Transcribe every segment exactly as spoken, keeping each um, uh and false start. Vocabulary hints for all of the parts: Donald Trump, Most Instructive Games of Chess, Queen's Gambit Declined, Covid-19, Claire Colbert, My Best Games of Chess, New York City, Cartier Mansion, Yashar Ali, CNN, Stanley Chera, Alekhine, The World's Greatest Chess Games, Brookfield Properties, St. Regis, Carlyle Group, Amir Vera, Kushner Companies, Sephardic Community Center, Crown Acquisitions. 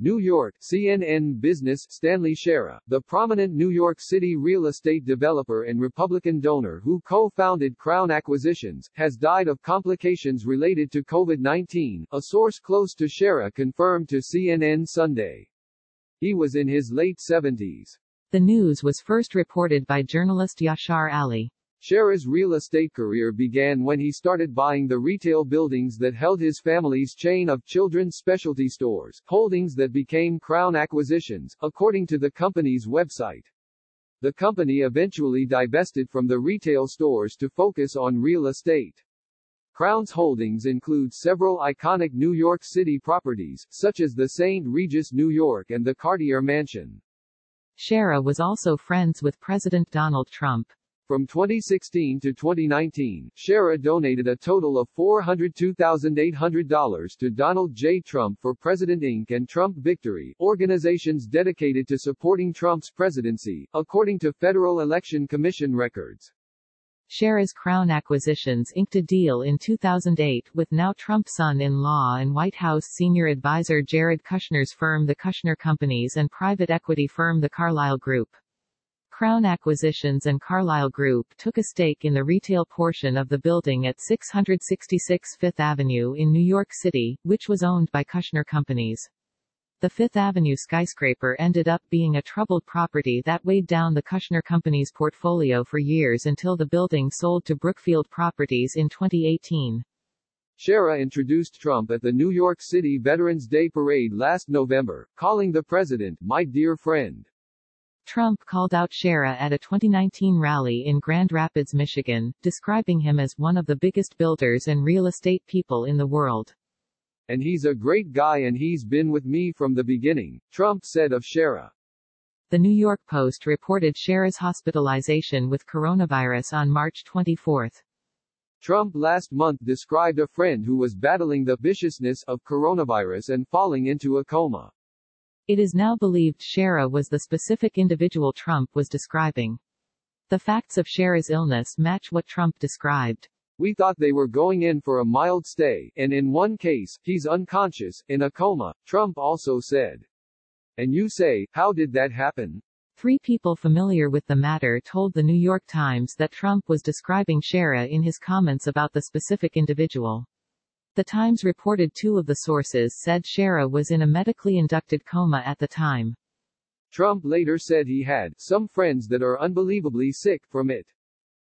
New York, C N N Business. Stanley Chera, the prominent New York City real estate developer and Republican donor who co-founded Crown Acquisitions, has died of complications related to COVID nineteen, a source close to Chera confirmed to C N N Sunday. He was in his late seventies. The news was first reported by journalist Yashar Ali. Chera's real estate career began when he started buying the retail buildings that held his family's chain of children's specialty stores, holdings that became Crown Acquisitions, according to the company's website. The company eventually divested from the retail stores to focus on real estate. Crown's holdings include several iconic New York City properties, such as the Saint Regis New York and the Cartier Mansion. Chera was also friends with President Donald Trump. From twenty sixteen to twenty nineteen, Chera donated a total of four hundred two thousand eight hundred dollars to Donald J. Trump for President Incorporated and Trump Victory, organizations dedicated to supporting Trump's presidency, according to Federal Election Commission records. Chera's Crown Acquisitions inked a deal in two thousand eight with now Trump son-in-law and White House senior advisor Jared Kushner's firm the Kushner Companies and private equity firm the Carlyle Group. Crown Acquisitions and Carlyle Group took a stake in the retail portion of the building at six sixty-six Fifth Avenue in New York City, which was owned by Kushner Companies. The Fifth Avenue skyscraper ended up being a troubled property that weighed down the Kushner Companies' portfolio for years until the building sold to Brookfield Properties in twenty eighteen. Chera introduced Trump at the New York City Veterans Day Parade last November, calling the president, "My dear friend." Trump called out Chera at a twenty nineteen rally in Grand Rapids, Michigan, describing him as one of the biggest builders and real estate people in the world. "And he's a great guy and he's been with me from the beginning," Trump said of Chera. The New York Post reported Chera's hospitalization with coronavirus on March twenty-fourth. Trump last month described a friend who was battling the viciousness of coronavirus and falling into a coma. It is now believed Chera was the specific individual Trump was describing. The facts of Chera's illness match what Trump described. "We thought they were going in for a mild stay, and in one case, he's unconscious, in a coma," Trump also said. "And you say, how did that happen?" Three people familiar with the matter told the New York Times that Trump was describing Chera in his comments about the specific individual. The Times reported two of the sources said Chera was in a medically inducted coma at the time. Trump later said he had some friends that are unbelievably sick from it.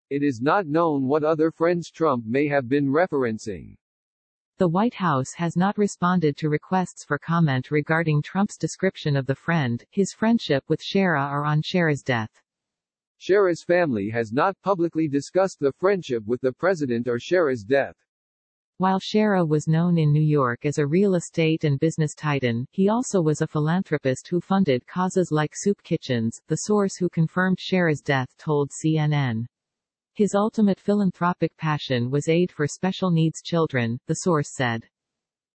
It is not known what other friends Trump may have been referencing. The White House has not responded to requests for comment regarding Trump's description of the friend, his friendship with Chera or on Chera's death. Chera's family has not publicly discussed the friendship with the president or Chera's death. While Chera was known in New York as a real estate and business titan, he also was a philanthropist who funded causes like soup kitchens, the source who confirmed Chera's death told C N N. His ultimate philanthropic passion was aid for special needs children, the source said.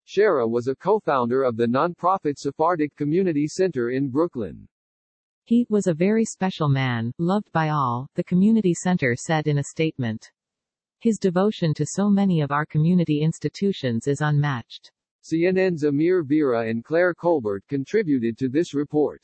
Chera was a co-founder of the nonprofit Sephardic Community Center in Brooklyn. "He was a very special man, loved by all," the community center said in a statement. "His devotion to so many of our community institutions is unmatched." C N N's Amir Vera and Claire Colbert contributed to this report.